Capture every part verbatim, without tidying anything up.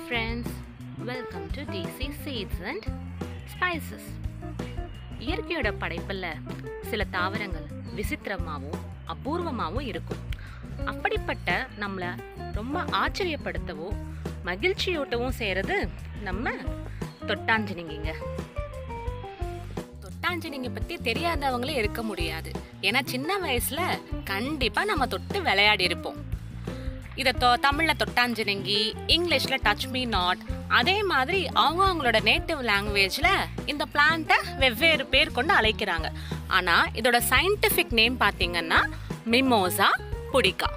Hi friends, welcome to D C Seeds and Spices. இயற்கையோட படைப்புல சில தாவரங்கள் விசித்திரமாவும் அபூர்வமாவும் இருக்கும். அப்படிப்பட்ட நம்மள ரொம்ப ஆச்சரியப்படுத்தவோ மகிழ்ச்சியூட்டவும் செய்யறது நம்ம தொட்டாஞ்சினிங்க. தொட்டாஞ்சினிங்க பத்தி தெரியாதவங்களே இருக்க முடியாது. ஏன்னா சின்ன வயசுல கண்டிப்பா நம்ம தொட்டு விளையாடி இருப்போம். இதை தொ தமிழில் தொட்டாஞ்சினங்கி, இங்கிலீஷில் டச் மீ நாட், அதே மாதிரி அவங்க அவங்களோட நேட்டிவ் லாங்குவேஜில் இந்த பிளான்ட்டை வெவ்வேறு பேர் கொண்டு அழைக்கிறாங்க. ஆனால் இதோட சயின்டிஃபிக் நேம் பார்த்திங்கன்னா மிமோசா புடிக்கா.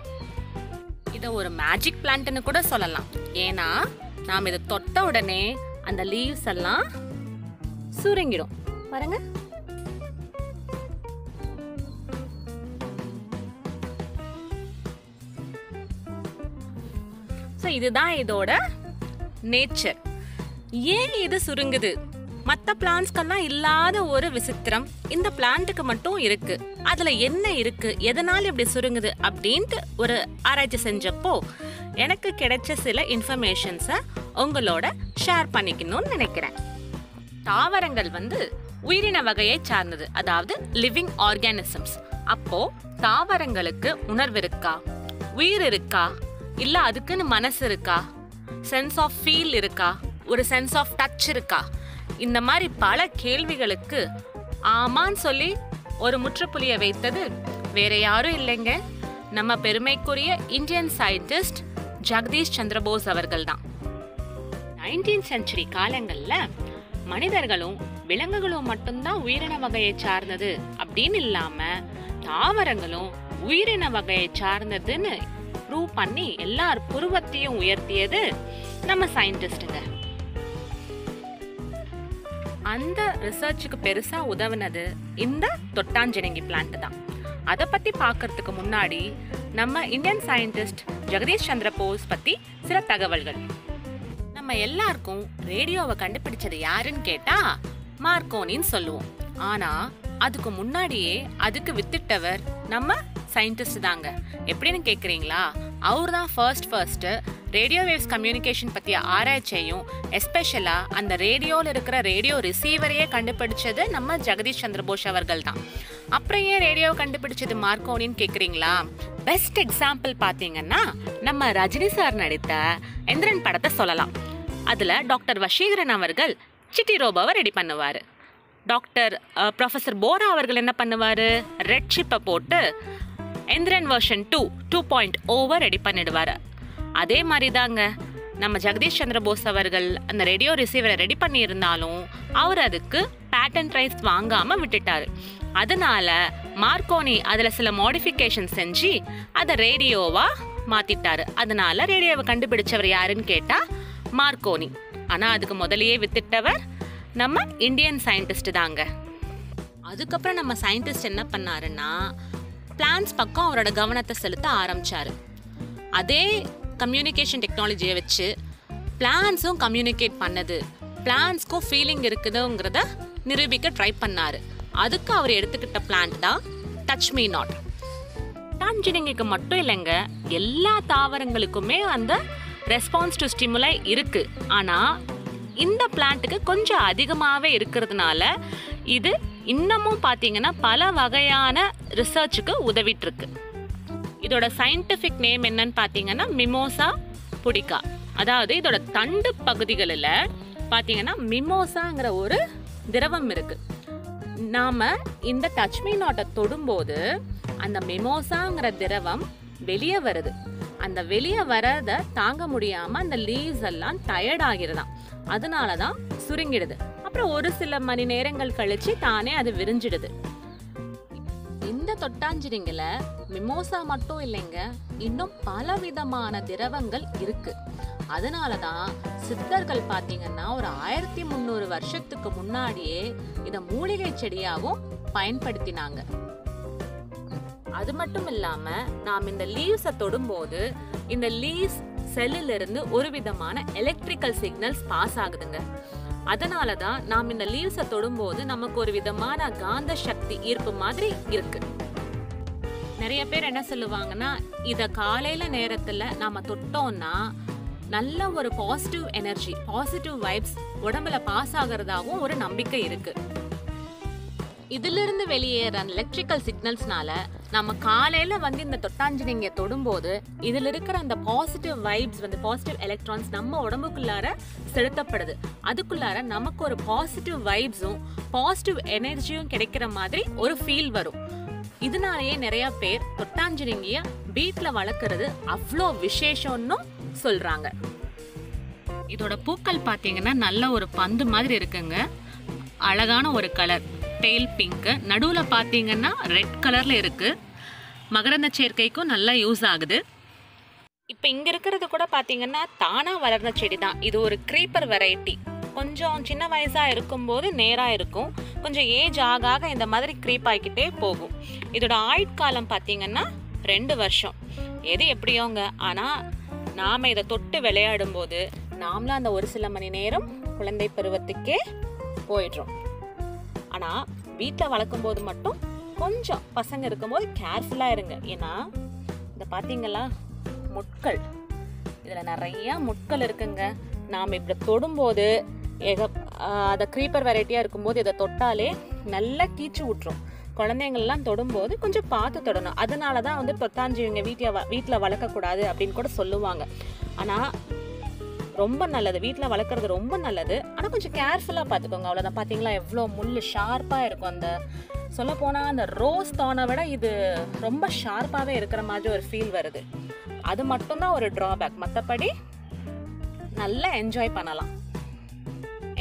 இதை ஒரு மேஜிக் பிளான்ட்டுன்னு கூட சொல்லலாம். ஏன்னா நாம் இதை தொட்ட உடனே அந்த லீவ்ஸ் எல்லாம் சுருங்கிடும். பாருங்கள், இதுதான் இதோட நேச்சர். ஏன் இது சுருங்குது? மற்ற பிளான்ட்ஸ்க்கெல்லாம் இல்லாத ஒரு விசித்திரம் இந்த பிளான்ட்டுக்கு மட்டும் இருக்கு. அதில் என்ன இருக்கு, எதனால இப்படி சுருங்குது அப்படின்ட்டு ஒரு ஆராய்ச்சி செஞ்சப்போ எனக்கு கிடைச்ச சில இன்ஃபர்மேஷன்ஸை உங்களோட ஷேர் பண்ணிக்கணும்னு நினைக்கிறேன். தாவரங்கள் வந்து உயிரின வகையை சார்ந்தது, அதாவது லிவிங் ஆர்கானிசம்ஸ். அப்போ தாவரங்களுக்கு உணர்வு இருக்கா, உயிர் இருக்கா, இல்லை அதுக்குன்னு மனசு இருக்கா, சென்ஸ் ஆஃப் ஃபீல் இருக்கா, ஒரு சென்ஸ் ஆஃப் டச் இருக்கா, இந்த மாதிரி பல கேள்விகளுக்கு ஆமான்னு சொல்லி ஒரு முற்றுப்புள்ளியை வைத்தது வேற யாரும் இல்லைங்க, நம்ம பெருமைக்குரிய இந்தியன் சயின்டிஸ்ட் ஜகதீஷ் சந்திர போஸ் அவர்கள் தான். நைன்டீன் சென்ச்சுரி காலங்களில் மனிதர்களும் விலங்குகளும் மட்டும்தான் உயிரின வகையை சார்ந்தது அப்படின்னு இல்லாமல் தாவரங்களும் உயிரின வகையை சார்ந்ததுன்னு ப்ரூவ் பண்ணி எல்லார் புருவத்தையும் உயர்த்தியது நம்ம சயின்டிஸ்டுங்க. அந்த ரிசர்ச்சுக்கு பெருசாக உதவுனது இந்த தொட்டாஞ்சினங்கி பிளான்ட் தான். அதை பற்றி பார்க்கறதுக்கு முன்னாடி நம்ம இந்தியன் சயின்டிஸ்ட் ஜெகதீஷ் சந்திர போஸ் பற்றி சில தகவல்கள். நம்ம எல்லாருக்கும் ரேடியோவை கண்டுபிடிச்சது யாருன்னு கேட்டால் மார்க்கோனின்னு சொல்லுவோம். ஆனால் அதுக்கு முன்னாடியே அதுக்கு வித்திட்டவர் நம்ம சயின்டிஸ்ட் தாங்க. எப்படின்னு கேட்குறீங்களா? அவர் தான் first first radio waves communication பற்றிய ஆராய்ச்சியையும் எஸ்பெஷலாக அந்த ரேடியோவில் இருக்கிற ரேடியோ ரிசீவரையே கண்டுபிடிச்சது நம்ம ஜெகதீஷ் சந்திர போஸ் அவர்கள் தான். அப்புறம் ஏன் ரேடியோவை கண்டுபிடிச்சது மார்க்கோனின்னு கேட்குறீங்களா? பெஸ்ட் எக்ஸாம்பிள் பார்த்தீங்கன்னா நம்ம ரஜினி சார் நடித்த எந்திரன் படத்தை சொல்லலாம். அதில் டாக்டர் வசீகரன் அவர்கள் சிட்டி ரோபோவை ரெடி பண்ணுவார். டாக்டர் ப்ரொஃபஸர் போரா அவர்கள் என்ன பண்ணுவார்? ரெட் சிப்பை போட்டு Enthiran version two two point over ready பண்ணிடுவார். அதே மாதிரி தாங்க நம்ம ஜெகதீஷ் சந்திர போஸ் அவர்கள் அந்த ரேடியோ ரிசீவரை ரெடி பண்ணியிருந்தாலும் அவர் அதுக்கு பேட்டன் ரைஸ் வாங்காமல் விட்டுட்டார். அதனால மார்க்கோனி அதில் சில மாடிஃபிகேஷன் செஞ்சு அதை ரேடியோவாக மாற்றிட்டார். அதனால ரேடியோவை கண்டுபிடிச்சவர் யாருன்னு கேட்டால் மார்க்கோனி. ஆனால் அதுக்கு முதலையே வித்திட்டவர் நம்ம இந்தியன் சயின்டிஸ்ட் தாங்க. அதுக்கப்புறம் நம்ம சயின்டிஸ்ட் என்ன பண்ணாருன்னா பிளான்ஸ் பக்கம் அவரோட கவனத்தை செலுத்த ஆரம்பித்தார். அதே கம்யூனிகேஷன் டெக்னாலஜியை வச்சு பிளான்ஸும் கம்யூனிகேட் பண்ணுது, பிளான்ஸ்க்கும் ஃபீலிங் இருக்குதுங்கிறத நிரூபிக்க ட்ரை பண்ணார். அதுக்கு அவர் எடுத்துக்கிட்ட பிளான்ட் தான் டச் மீ நாட். டான்ஜினிங்குக்கு மட்டும் இல்லைங்க, எல்லா தாவரங்களுக்குமே அந்த ரெஸ்பான்ஸ் டு ஸ்டிமுலை இருக்குது. ஆனால் இந்த பிளான்ட்டுக்கு கொஞ்சம் அதிகமாகவே இருக்கிறதுனால இது இன்னமும் பார்த்தீங்கன்னா பல வகையான ரிசர்ச்சுக்கு உதவிட்டுருக்கு. இதோட சயின்டிஃபிக் நேம் என்னன்னு பார்த்தீங்கன்னா மிமோசா புடிக்கா. அதாவது இதோட தண்டு பகுதிகளில் பார்த்தீங்கன்னா மிமோசாங்கிற ஒரு திரவம் இருக்குது. நாம் இந்த டச்மீ நாட்டை தொடும்போது அந்த மிமோசாங்கிற திரவம் வெளியே வருது. அந்த வெளியே வரதை தாங்க முடியாமல் அந்த லீவ்ஸ் எல்லாம் டயர்ட் ஆகிருதான், அதனால தான் சுருங்கிடுது. அப்புறம் ஒரு சில மணி நேரங்கள் கழிச்சு தானே அது விரிஞ்சிடுது. இந்த தொட்டாஞ்சினிங்கில மிமோசா மட்டும் இல்லைங்க, இன்னும் பல விதமான திரவங்கள் இருக்கு. அதனால தான் சித்தர்கள் பார்த்தீங்கன்னா ஒரு ஆயிரத்தி முந்நூறு வருஷத்துக்கு முன்னாடியே இதை மூலிகை செடியாகவும் பயன்படுத்தினாங்க. அது மட்டும் இல்லாமல் நாம் இந்த லீவ்ஸை தொடும்போது இந்த லீவ்ஸ் செல்லிலிருந்து ஒரு விதமான எலக்ட்ரிக்கல் சிக்னல்ஸ் பாஸ் ஆகுதுங்க. அதனால தான் நாம் இந்த லீவ்ஸை தொடும்போது நமக்கு ஒரு விதமான காந்த சக்தி ஈர்ப்பு மாதிரி இருக்கு. நிறைய பேர் என்ன சொல்லுவாங்கன்னா, இதை காலையில் நேரத்தில் நாம் தொட்டோம்னா நல்ல ஒரு பாசிட்டிவ் எனர்ஜி பாசிட்டிவ் வைப்ஸ் உடம்பல பாஸ் ஆகிறதாவும் ஒரு நம்பிக்கை இருக்கு. இதிலிருந்து வெளியேற எலக்ட்ரிக்கல் சிக்னல்ஸ்னால நம்ம காலையில் வந்து இந்த தொட்டாஞ்சினிங்க தொடும்போது இதில் இருக்கிற அந்த பாசிட்டிவ் வைப்ஸ் வந்து பாசிட்டிவ் எலக்ட்ரான்ஸ் நம்ம உடம்புக்குள்ளார செலுத்தப்படுது. அதுக்குள்ளார நமக்கு ஒரு பாசிட்டிவ் வைப்ஸும் பாசிட்டிவ் எனர்ஜியும் கிடைக்கிற மாதிரி ஒரு ஃபீல் வரும். இதனாலேயே நிறையா பேர் தொட்டாஞ்சினிங்கியை வீட்டில் வளர்க்குறது அவ்வளோ விசேஷம்னு சொல்கிறாங்க. இதோட பூக்கள் பார்த்தீங்கன்னா நல்ல ஒரு பந்து மாதிரி இருக்குங்க. அழகான ஒரு கலர் டெயில் பிங்க்கு, நடுவில் பார்த்தீங்கன்னா ரெட் கலரில் இருக்குது. மகரந்த சேர்க்கைக்கும் நல்லா யூஸ் ஆகுது. இப்போ இங்கே இருக்கிறது கூட பார்த்தீங்கன்னா தானாக வளர்ந்த செடி தான். இது ஒரு க்ரீப்பர் வெரைட்டி. கொஞ்சம் சின்ன வயசாக இருக்கும்போது நேராக இருக்கும், கொஞ்சம் ஏஜ் ஆக ஆக இந்த மாதிரி க்ரீப் ஆகிக்கிட்டே போகும். இதோட ஆயுட்காலம் பார்த்தீங்கன்னா ரெண்டு வருஷம். எது எப்படியோங்க, ஆனால் நாம் இதை தொட்டு விளையாடும் போது நாமளும் அந்த ஒரு சில மணி நேரம் குழந்தை பருவத்துக்கே போயிடுறோம். ஆனால் வீட்டில் வளர்க்கும் போது மட்டும் கொஞ்சம் பசங்க இருக்கும்போது கேர்ஃபுல்லாக இருங்க. ஏன்னா இந்த பார்த்தீங்களா முட்கள், இதில் நிறையா முட்கள் இருக்குங்க. நாம் இப்படி தொடும்போது எக அதை க்ரீப்பர் வெரைட்டியாக இருக்கும்போது இதை தொட்டாலே நல்லா கீச்சு விட்டுரும். குழந்தைங்கள்லாம் தொடும்போது கொஞ்சம் பார்த்து தொடணும். அதனால தான் வந்து தொட்டாஞ்சிவங்க வீட்டில் வீட்டில் வளர்க்கக்கூடாது அப்படின்னு கூட சொல்லுவாங்க. ஆனால் ரொம்ப நல்லது, வீட்டில் வளர்க்குறது ரொம்ப நல்லது. ஆனால் கொஞ்சம் கேர்ஃபுல்லாக பார்த்துக்கோங்க, அவ்வளோதான். பார்த்தீங்களா எவ்வளோ முள் ஷார்ப்பாக இருக்கும். அந்த சொல்லப்போனால் அந்த ரோஸ் தானை விட இது ரொம்ப ஷார்ப்பாகவே இருக்கிற மாதிரி ஒரு ஃபீல் வருது. அது மட்டும்தான் ஒரு ட்ராபேக். மற்றபடி நல்லா என்ஜாய் பண்ணலாம்.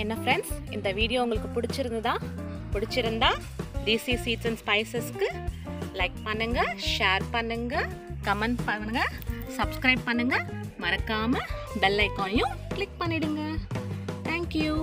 என்ன ஃப்ரெண்ட்ஸ், இந்த வீடியோ உங்களுக்கு பிடிச்சிருந்ததா? பிடிச்சிருந்தா டிசி சீட்ஸ் அண்ட் ஸ்பைசஸ்க்கு லைக் பண்ணுங்கள், ஷேர் பண்ணுங்கள், கமெண்ட் பண்ணுங்கள், சப்ஸ்கிரைப் பண்ணுங்கள். மறக்காமல் பெல் ஐக்கானையும் கிளிக் பண்ணிடுங்க. தேங்க்யூ.